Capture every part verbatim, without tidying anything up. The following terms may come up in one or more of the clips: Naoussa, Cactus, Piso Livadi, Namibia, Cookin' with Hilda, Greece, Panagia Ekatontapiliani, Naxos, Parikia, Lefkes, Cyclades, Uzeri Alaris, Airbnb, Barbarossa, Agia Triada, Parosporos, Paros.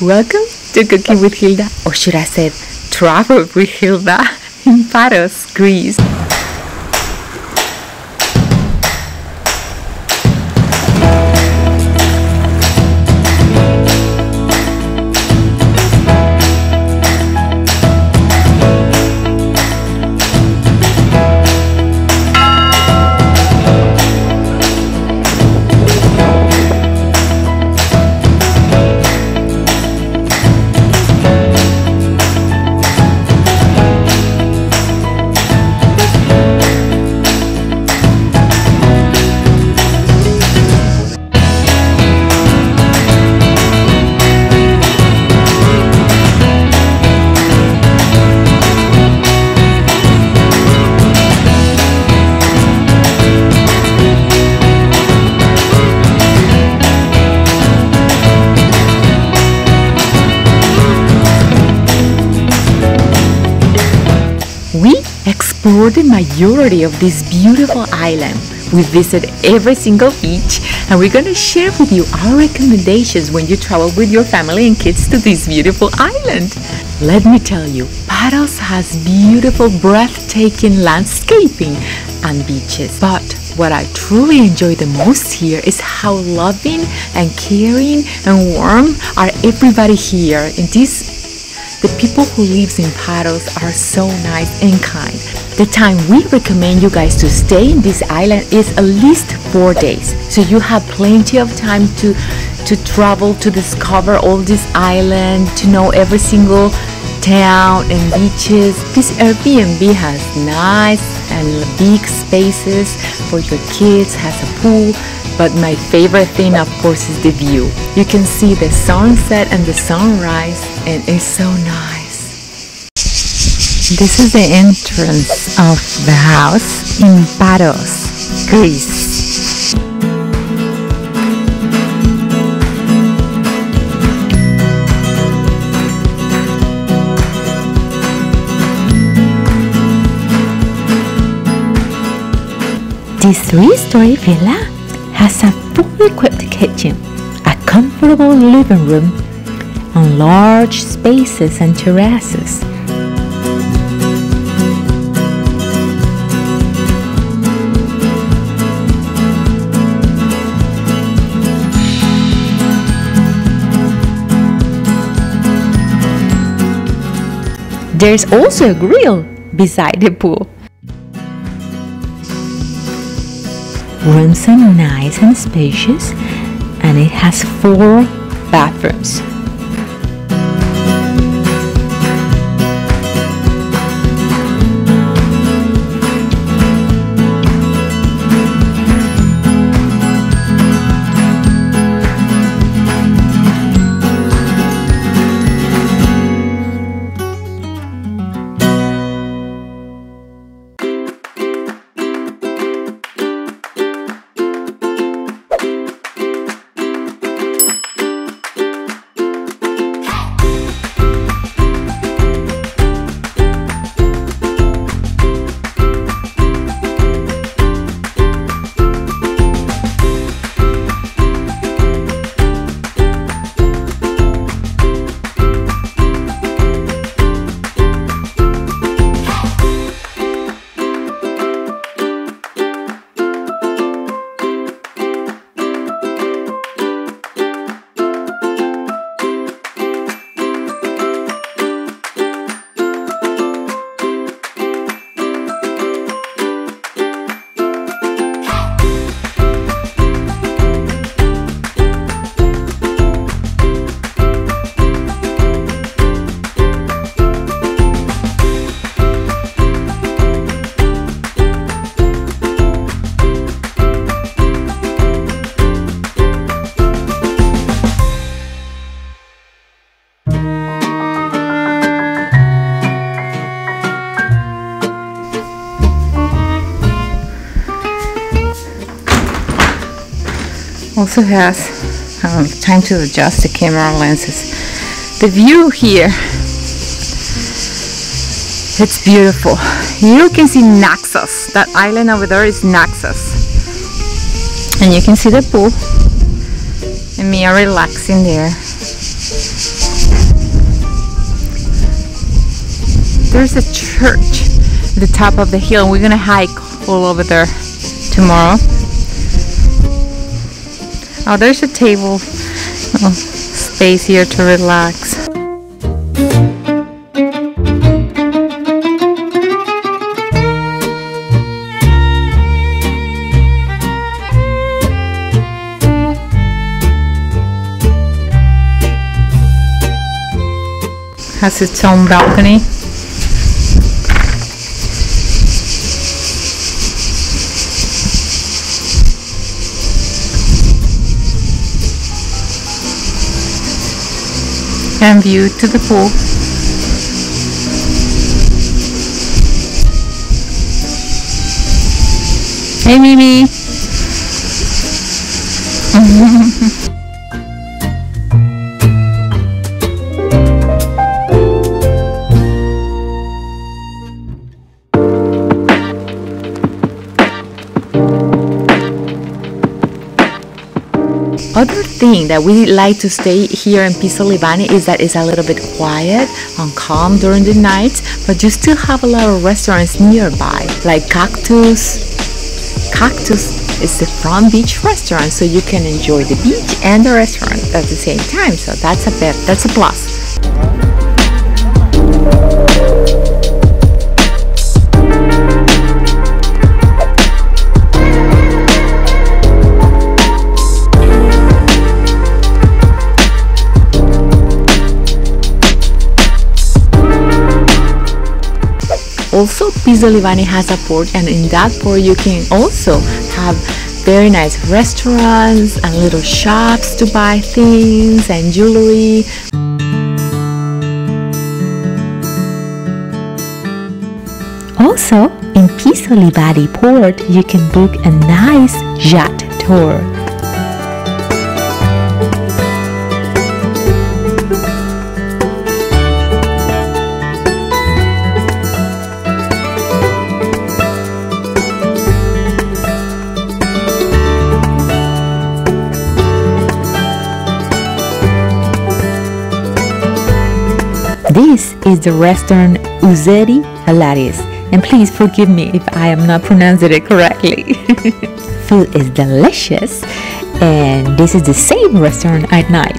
Welcome to Cooking with Hilda, or should I say Travel with Hilda in Paros, Greece. Explored the majority of this beautiful island. We visit every single beach and we're going to share with you our recommendations when you travel with your family and kids to this beautiful island. Let me tell you, Paros has beautiful, breathtaking landscaping and beaches, but what I truly enjoy the most here is how loving and caring and warm are everybody here in this. The people who live in Paros are so nice and kind. The time we recommend you guys to stay in this island is at least four days. So you have plenty of time to, to travel, to discover all this island, to know every single town and beaches. This Airbnb has nice and big spaces for your kids, has a pool. But my favorite thing, of course, is the view. You can see the sunset and the sunrise, and it's so nice. This is the entrance of the house in Paros, Greece. This three-story villa has a fully equipped kitchen, a comfortable living room, and large spaces and terraces. There's also a grill beside the pool. Rooms are nice and spacious, and it has four bathrooms. Also has um, time to adjust the camera lenses. The view here, it's beautiful. You can see Naxos. That island over there is Naxos. And you can see the pool. And me are relaxing there. There's a church at the top of the hill. We're gonna hike all over there tomorrow. Oh, there's a table. Oh, space here to relax. Has its own balcony. And view to the pool. Hey Mimi! Other thing that we like to stay here in Piso Livadi is that it's a little bit quiet and calm during the night, but you still have a lot of restaurants nearby, like Cactus. Cactus is the front beach restaurant, so you can enjoy the beach and the restaurant at the same time. So that's a bit, that's a plus. Also, Piso Livadi has a port, and in that port you can also have very nice restaurants and little shops to buy things and jewelry. Also, in Piso Livadi port you can book a nice yacht tour. This is the restaurant Uzeri Alaris, and please forgive me if I am not pronouncing it correctly. Food is delicious, and this is the same restaurant at night.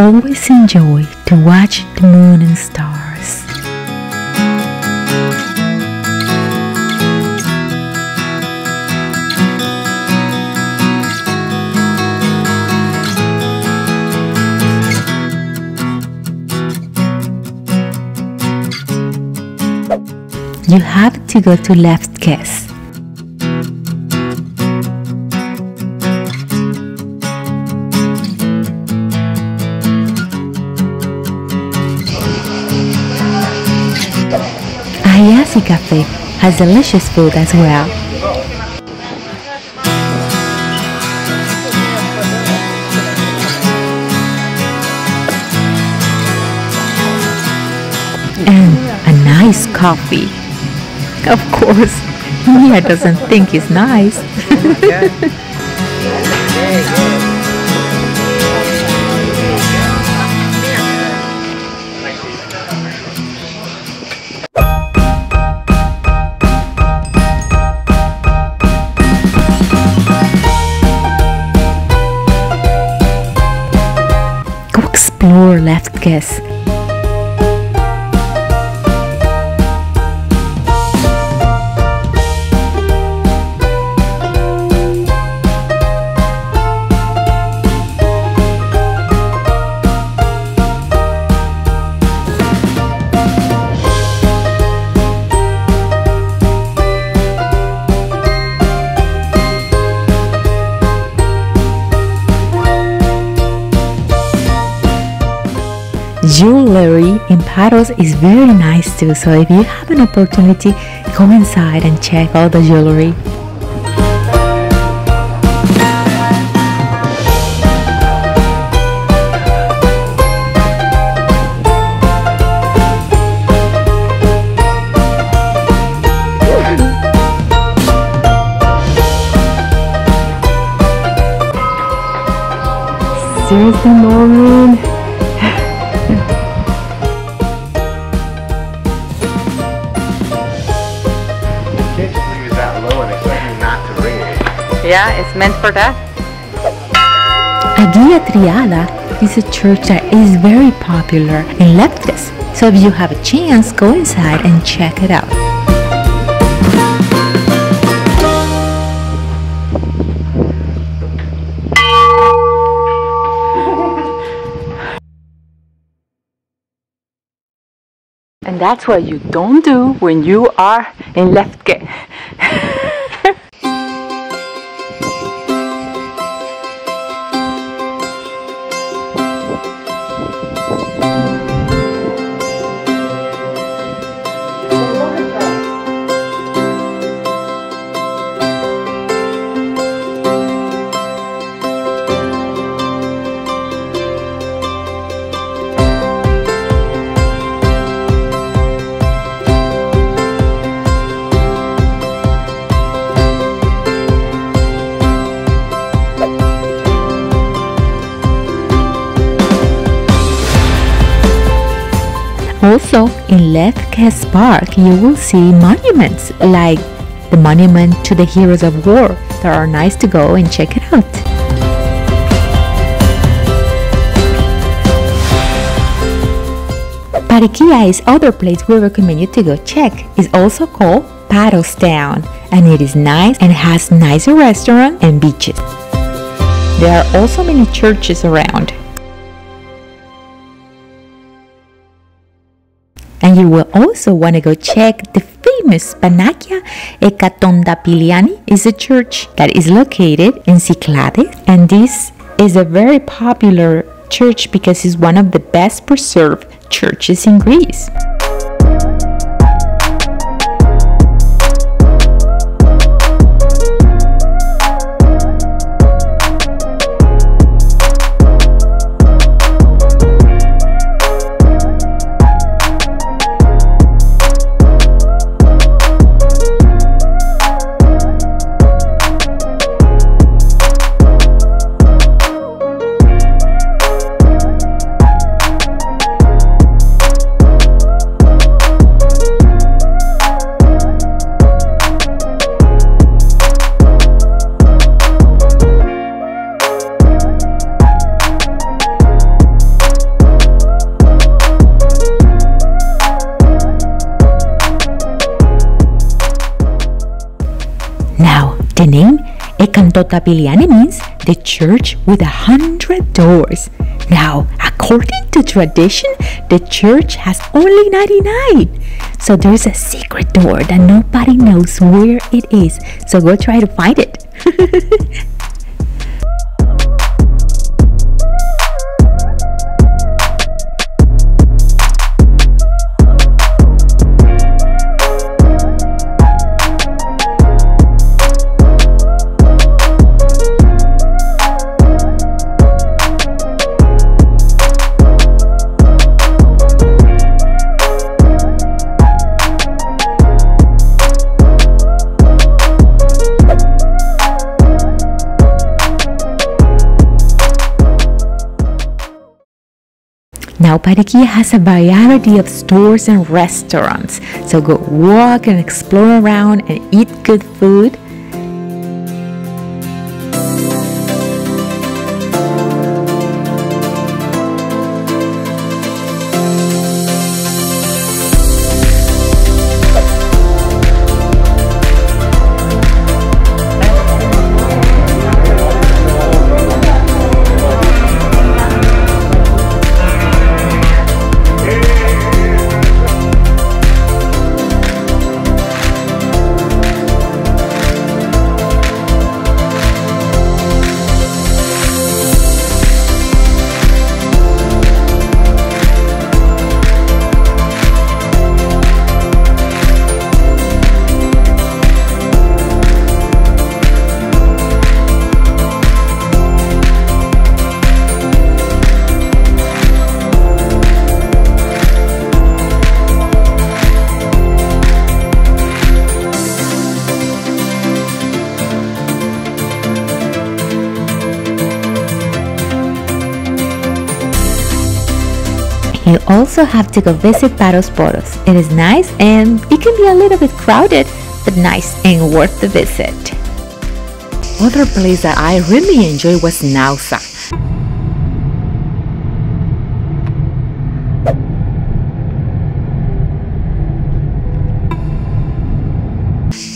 Always enjoy to watch the moon and stars. You have to go to Lefkes. Agia Cafe has delicious food as well. And a nice coffee. Of course, Mia doesn't think it's nice. Explore Lefkes. You in Paros is very nice too, so if you have an opportunity, come inside and check all the jewelry. Here's the moment. You can't just leave it that low and expect me not to ring it. Yeah, it's meant for that. Agia Triada is a church that is very popular in Lefkes. So if you have a chance, go inside and check it out. And that's what you don't do when you are in Lefkes. Also, in Lefkes Park, you will see monuments like the monument to the heroes of war that are nice to go and check it out. Parikia is other place we recommend you to go check. It's also called Paros Town, and it is nice and has nicer restaurants and beaches. There are also many churches around. And you will also want to go check the famous Panagia Ekatontapiliani. It's a church that is located in Cyclades, and this is a very popular church because it's one of the best preserved churches in Greece. The name Ekatontapiliani means the church with a hundred doors. Now, according to tradition, the church has only ninety-nine. So there's a secret door that nobody knows where it is. So go try to find it. Now, Panagia has a variety of stores and restaurants, so go walk and explore around and eat good food. also have to go visit Parosporos. It is nice and it can be a little bit crowded, but nice and worth the visit. Other place that I really enjoyed was Naoussa.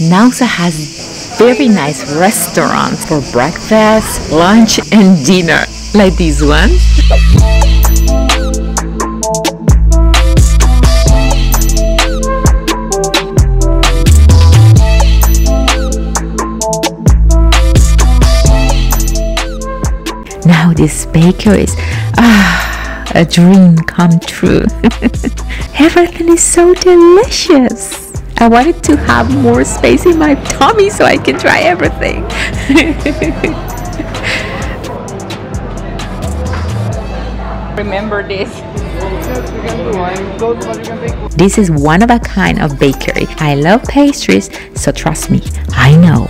Naoussa has very nice restaurants for breakfast, lunch and dinner, like this one. Now these bakeries, ah, a dream come true. Everything is so delicious. I wanted to have more space in my tummy so I can try everything. Remember this. This is one of a kind of bakery. I love pastries, so trust me, I know.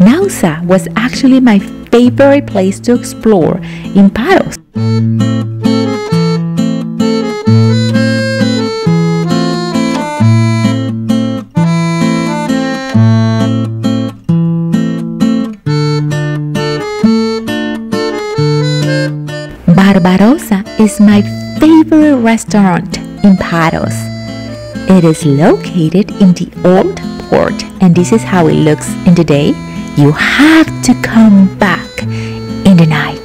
Naoussa was actually my favorite place to explore in Paros. Barbarossa is my favorite restaurant in Paros. It is located in the old port, and this is how it looks in the day. You have to come back in the night.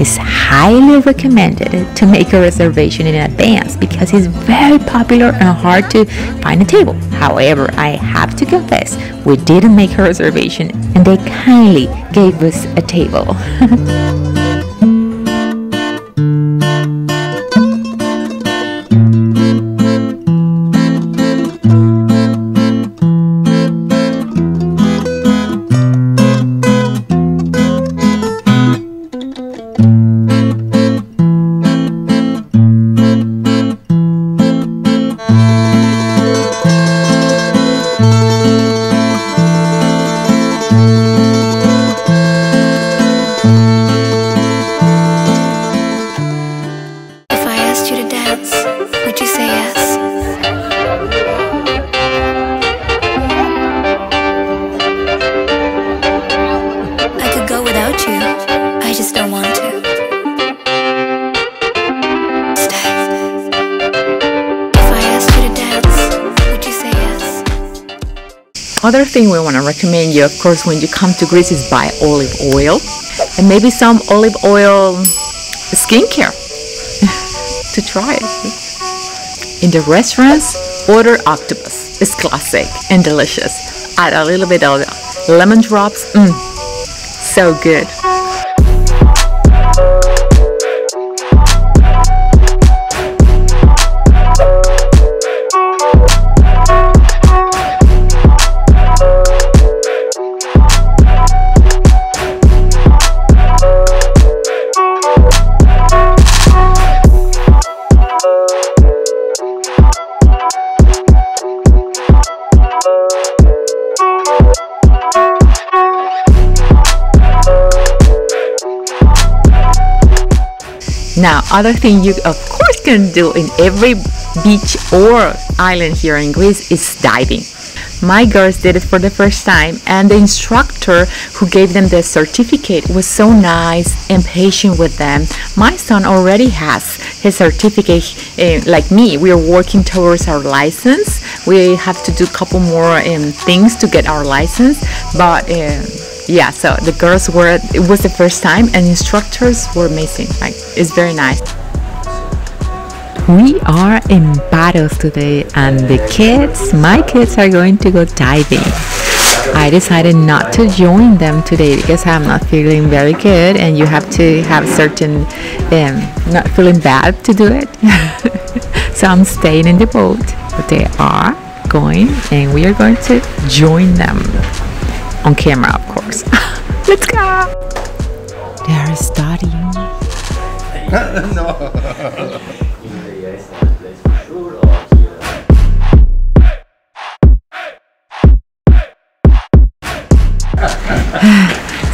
It's highly recommended to make a reservation in advance because it's very popular and hard to find a table. However, I have to confess, we didn't make a reservation and they kindly gave us a table. Other thing we want to recommend you, of course, when you come to Greece is buy olive oil and maybe some olive oil skincare to try it. In the restaurants, order octopus. It's classic and delicious. Add a little bit of lemon drops. Mm, so good. Now, other thing you of course can do in every beach or island here in Greece is diving. My girls did it for the first time and the instructor who gave them the certificate was so nice and patient with them. My son already has his certificate, uh, like me. We are working towards our license. We have to do a couple more um, things to get our license, but uh, yeah, so the girls were, it was the first time and instructors were amazing. Like, it's very nice. We are in Paros today and the kids, my kids are going to go diving. I decided not to join them today because I'm not feeling very good and you have to have certain, um, not feeling bad to do it. So I'm staying in the boat, but they are going and we are going to join them on camera, of course. Let's go. They are studying. No.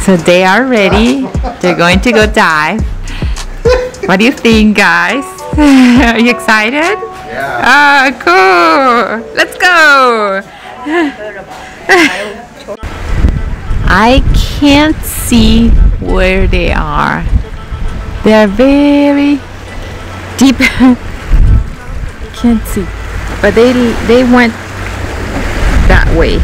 So they are ready. They're going to go dive. What do you think, guys? Are you excited? Yeah. Ah, oh, cool. Let's go. I can't see where they are. They are very deep. Can't see. But they they went that way.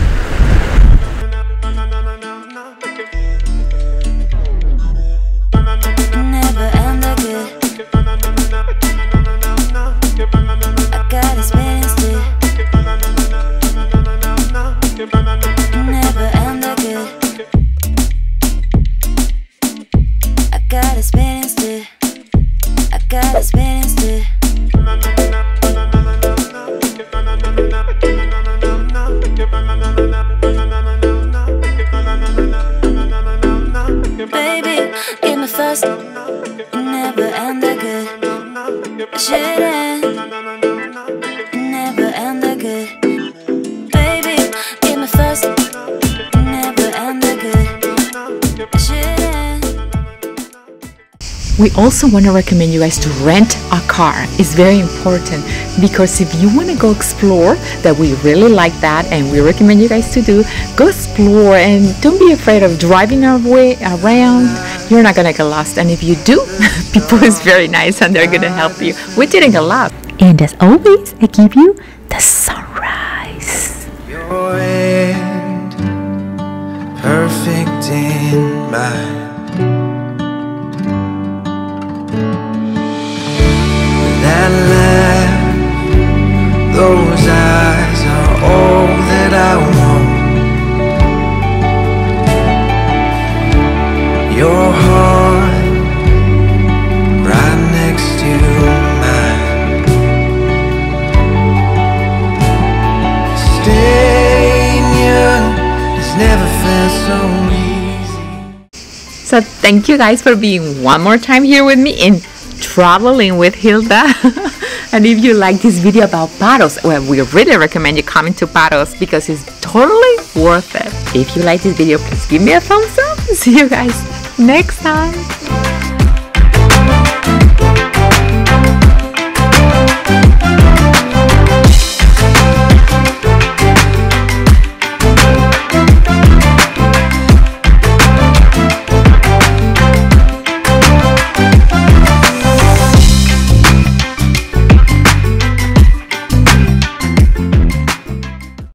We also want to recommend you guys to rent a car. It's very important because if you want to go explore, that we really like that and we recommend you guys to do, go explore and don't be afraid of driving our way around. You're not gonna get lost, and if you do, people is very nice and they're gonna help you. We didn't get lost. And as always, I give you the sunrise. Your end, perfect in my that laugh, those eyes are all that I want. Your heart right next to mine. Staying young has never felt so easy. So thank you guys for being one more time here with me in traveling with Hilda. And if you like this video about Paros, well, we really recommend you coming to Paros because it's totally worth it. If you like this video, please give me a thumbs up. See you guys next time.